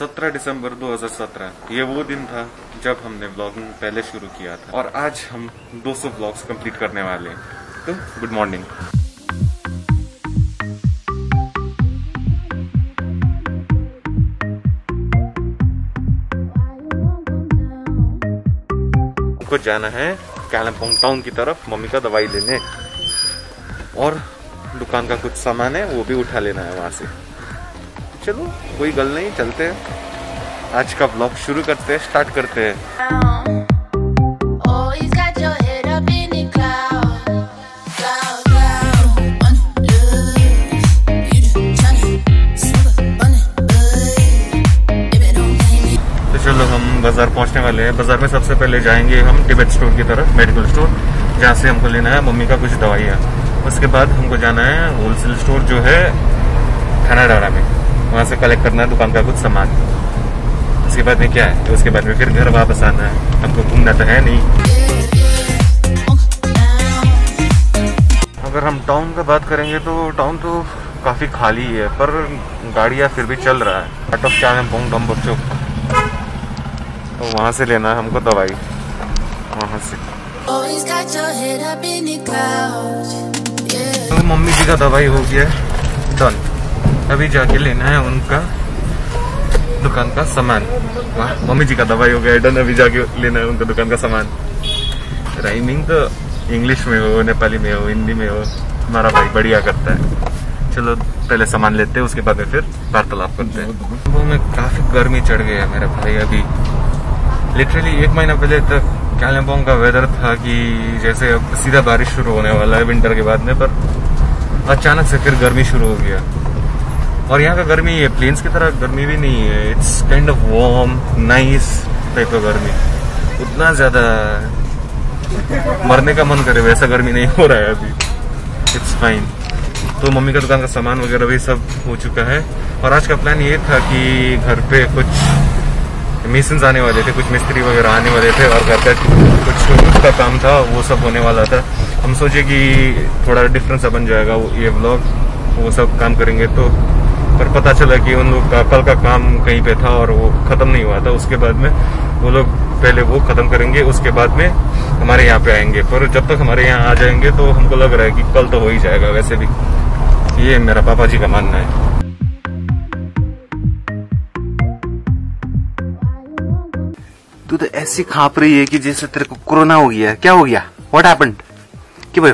17 दिसंबर 2017 ये वो दिन था जब हमने ब्लॉगिंग पहले शुरू किया था और आज हम 200 ब्लॉग्स कंप्लीट करने वाले हैं। तो गुड मॉर्निंग। हमको जाना है कालिम्पोंग टाउन की तरफ मम्मी का दवाई लेने और दुकान का कुछ सामान है वो भी उठा लेना है वहां से। चलो कोई गल नहीं, चलते हैं, आज का ब्लॉग शुरू करते हैं, स्टार्ट करते हैं। तो चलो हम बाजार पहुंचने वाले हैं। बाजार में सबसे पहले जाएंगे हम टिबेट स्टोर की तरफ, मेडिकल स्टोर, जहाँ से हमको लेना है मम्मी का कुछ दवाइयाँ। उसके बाद हमको जाना है होलसेल स्टोर जो है थनाडारा में, वहाँ से कलेक्ट करना है दुकान का कुछ सामान। उसके बाद में क्या है, तो उसके बाद में फिर घर वापस आना है। हमको घूमना तो है नहीं। अगर हम टाउन का बात करेंगे तो टाउन तो काफ़ी खाली है, पर गाड़ियाँ फिर भी चल रहा है। आटो क्या है बच्चों, तो वहाँ से लेना है हमको दवाई। वहाँ से तो मम्मी जी का दवाई हो गया है डन। अभी जाके लेना है उनका दुकान का सामान। मम्मी जी का दवाई हो गया डन, अभी जाके लेना है उनका दुकान का सामान। राइमिंग तो इंग्लिश में हो, नेपाली में हो, हिंदी में हो, हमारा भाई बढ़िया करता है। चलो पहले सामान लेते हैं, उसके बाद में फिर वार्तालाप करते हैं। वो में काफी गर्मी चढ़ गई है मेरा भाई। अभी लिटरली एक महीना पहले तक कालिम्पोंग का वेदर था कि जैसे अब सीधा बारिश शुरू होने वाला है विंटर के बाद में, पर अचानक से फिर गर्मी शुरू हो गया। और यहाँ का गर्मी है प्लेन्स की तरह गर्मी भी नहीं है, it's kind of warm nice type का गर्मी। उतना ज्यादा मरने का मन करे वैसा गर्मी नहीं हो रहा है अभी, इट्स फाइन। तो मम्मी का दुकान का सामान वगैरह भी सब हो चुका है। और आज का प्लान ये था कि घर पे कुछ मिशंस आने वाले थे, कुछ मिस्त्री वगैरह आने वाले थे और घर पे कुछ का काम था वो सब होने वाला था। हम सोचे कि थोड़ा डिफरेंस बन जाएगा ये व्लॉग, वो सब काम करेंगे तो। पर पता चला कि उन लोग का कल का काम कहीं पे था और वो खत्म नहीं हुआ था। उसके बाद में वो लोग पहले वो खत्म करेंगे, उसके बाद में हमारे यहाँ पे आएंगे। पर जब तक हमारे यहाँ आ जाएंगे तो हमको लग रहा है कि कल तो हो ही जाएगा, वैसे भी ये मेरा पापा जी का मानना है। तू तो ऐसी खाप रही है कि जैसे तेरे को कोरोना हो गया। क्या हो गया? What happened? कि भाई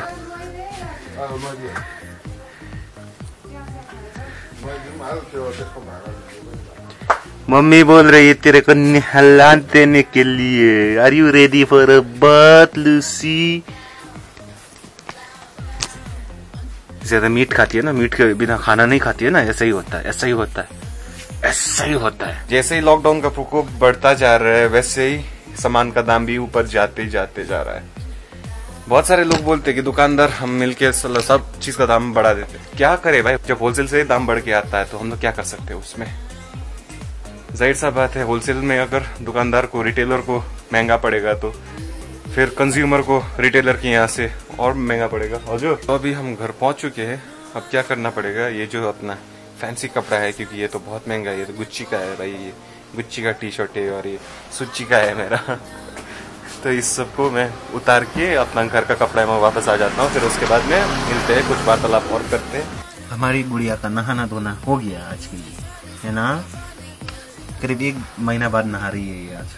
मम्मी बोल रही है तेरे को नहला देने के लिए। Are you ready for a bath Lucy? ज्यादा मीट खाती है ना, मीट के बिना खाना नहीं खाती है ना, ऐसा ही होता है, ऐसा ही होता है, ऐसा ही होता है। जैसे ही लॉकडाउन का प्रकोप बढ़ता जा रहा है वैसे ही सामान का दाम भी ऊपर जाते जा रहा है। बहुत सारे लोग बोलते हैं कि दुकानदार हम मिलके सब चीज का दाम बढ़ा देते हैं। क्या करे भाई, जब होलसेल से दाम बढ़ के आता है तो हम लोग क्या कर सकते हैं उसमें? जाहिर सा बात है, होलसेल में अगर दुकानदार को, रिटेलर को महंगा पड़ेगा तो फिर कंज्यूमर को रिटेलर के यहाँ से और महंगा पड़ेगा। और जो तो अभी हम घर पहुंच चुके हैं, अब क्या करना पड़ेगा। ये जो अपना फैंसी कपड़ा है, क्योंकि ये तो बहुत महंगा है, ये तो गुच्ची का है भाई, ये गुच्ची का टी शर्ट है और ये सूची का है मेरा। तो इस सबको मैं उतार के अपना घर का कपड़ा में वापस आ जाता हूँ। फिर उसके बाद में मिलते हैं, कुछ वार्तालाप और करते हैं। हमारी गुड़िया का नहाना धोना हो गया आज के लिए, है ना। करीब एक महीना बाद नहा रही है ये आज।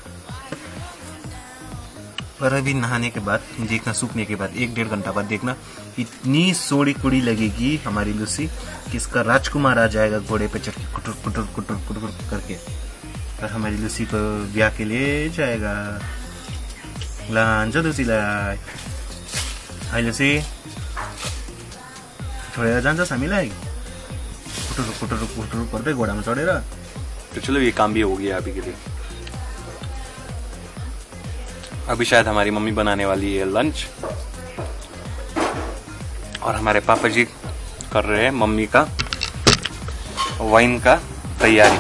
पर अभी नहाने के बाद देखना, सूखने के बाद 1-1.5 घंटा बाद देखना इतनी सोड़ी कुड़ी लगेगी हमारी लूसी कि इसका राजकुमार आ जाएगा घोड़े पे चढ़ के कुटुर कुटुर कुटुर कुटुर करके और हमारी लूसी को ब्याह के ले जाएगा। लांजा लूसी लाए, हाय लूसी, छोड़ेगा जान जैसा मिलाएगी कुटुर कुटुर कुटुर करते घोड़ा में चढ़ेगा। तो चलो ये काम भी हो गया अभी के लिए। अभी शायद हमारी मम्मी बनाने वाली है लंच और हमारे पापा जी कर रहे हैं मम्मी का वाइन का तैयारी।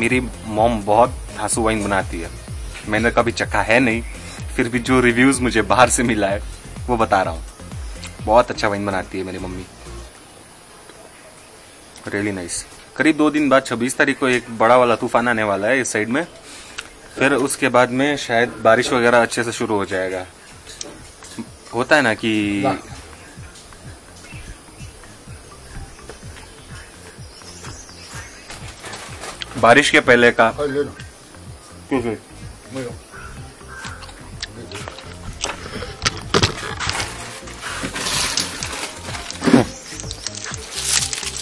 मेरी मॉम बहुत धांसू वाइन बनाती है, मैंने कभी चखा है नहीं, फिर भी जो रिव्यूज मुझे बाहर से मिला है वो बता रहा हूँ। बहुत अच्छा वाइन बनाती है मेरी मम्मी, रियली नाइस। करीब 2 दिन बाद 26 तारीख को एक बड़ा वाला तूफान आने वाला है इस साइड में। फिर उसके बाद में शायद बारिश वगैरह अच्छे से शुरू हो जाएगा। होता है ना कि बारिश के पहले का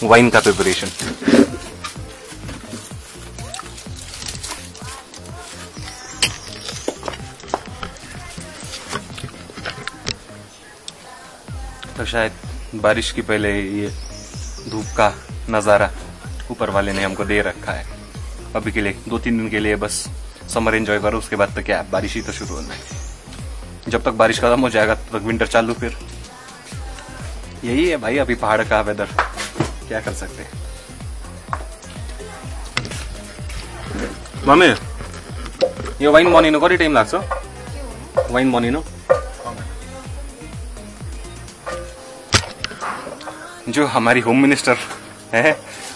वाइन का प्रिपरेशन। तो शायद बारिश की पहले ये धूप का नज़ारा ऊपर वाले ने हमको दे रखा है अभी के लिए, 2-3 दिन के लिए। बस समर एंजॉय करो, उसके बाद तो क्या बारिश ही तो शुरू होना है। जब तक बारिश खत्म हो जाएगा तब तक विंटर चालू। फिर यही है भाई अभी पहाड़ का वेदर, क्या कर सकते हैं। मम्मी यो वाइन बनिनु कति टाइम लाग्छ? वाइन बनिनु जो हमारी होम मिनिस्टर है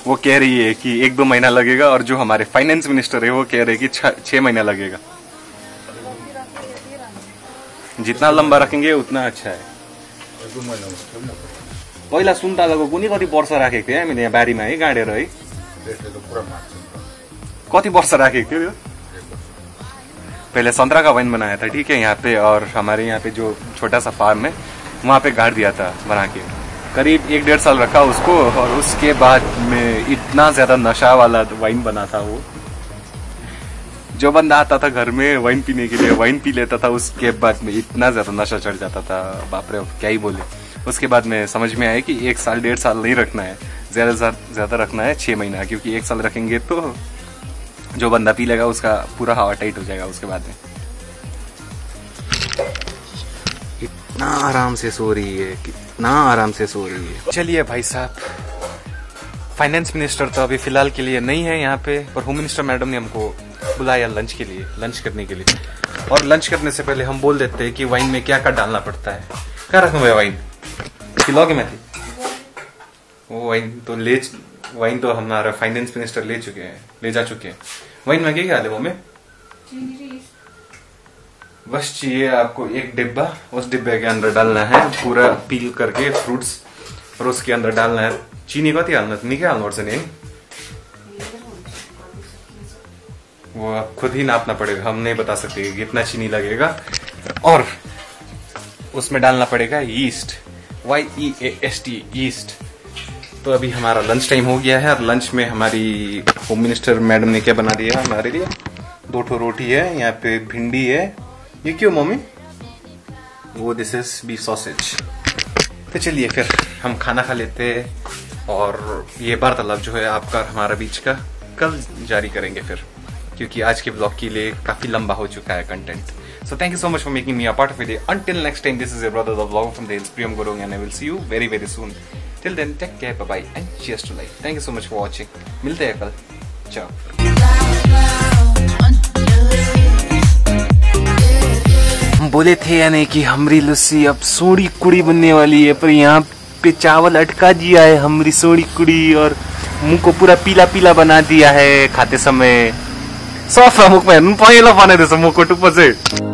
वो कह रही है कि 1-2 महीना लगेगा, और जो हमारे फाइनेंस मिनिस्टर है वो कह रहे हैं कि 6 महीना लगेगा। जितना लंबा रखेंगे उतना अच्छा है। पहिला सुन्तालाको कुनै कति वर्ष राखेको थियो हामीले यहाँ बारीमा है गाडेर है। कति वर्ष राखेको थियो? पहले संतरा का वाइन बनाया था, ठीक है, यहाँ पे। और हमारे यहाँ पे जो छोटा सा फार्म है वहाँ पे गाड़ दिया था बना के। करीब 1-1.5 साल रखा उसको, और उसके बाद में इतना ज्यादा नशा वाला वाइन बना था वो। जो बंदा आता था घर में वाइन पीने के लिए वाइन पी लेता था, उसके बाद में इतना ज्यादा नशा चढ़ जाता था, बाप रे क्या ही बोले। उसके बाद में समझ में आया कि 1-1.5 साल नहीं रखना है, ज्यादा से ज्यादा रखना है 6 महीना। क्योंकि 1 साल रखेंगे तो जो बंदा पी लेगा उसका पूरा हवा टाइट हो जाएगा। उसके बाद में कितना आराम से सो रही है, कितना आराम से सो रही है। चलिए भाई साहब, फाइनेंस मिनिस्टर तो अभी फिलहाल के लिए नहीं है यहाँ पे, पर होम मिनिस्टर मैडम ने हमको बुलाया लंच के लिए, लंच करने के लिए। और लंच करने से पहले हम बोल देते हैं कि वाइन में क्या क्या डालना पड़ता है। क्या रखूं भाई वाइन? खिलाओगे मैं? वो वाइन तो हमारा फाइनेंस मिनिस्टर ले जा चुके हैं। वाइन में क्या डाले में? बस चाहिए आपको 1 डिब्बा। उस डिब्बे के अंदर डालना है पूरा पील करके फ्रूट्स, और उसके अंदर डालना है चीनी। कति हाल्नु? निकै हाल्नुपर्छ नि। वो आप खुद ही नापना पड़ेगा, हम नहीं बता सकते कितना चीनी लगेगा। और उसमें डालना पड़ेगा यीस्ट, YEAST, ईस्ट। तो अभी हमारा लंच टाइम हो गया है, और लंच में हमारी होम मिनिस्टर मैडम ने क्या बना दिया हमारे लिए? 2 रोटी है, यहाँ पे भिंडी है। ये क्यों मम्मी? वो दिस इज बी सॉसेज। तो चलिए फिर हम खाना खा लेते हैं, और ये वार्तालाप जो है आपका हमारा बीच का कल जारी करेंगे फिर, क्योंकि आज के ब्लॉग के लिए काफी लंबा हो चुका है content. So thank you so much for making me a part of it. Until next time, this is your brother, the vlogger from the hills, Priyam Gurung, and I will see you very very soon. Till then, take care, bye bye, and cheers to life. Thank you so much for watching. मिलते हैं कल, ciao. बोले थे यानी कि हमरी लस्सी अब सोड़ी कुड़ी बनने वाली है, पर यहाँ पे चावल अटका दिया है हमरी सोड़ी कुड़ी, और मुँह को पूरा पीला पीला बना दिया है खाते समय। सफा मुख में पहेला बनाए मुख को टुप्पो से।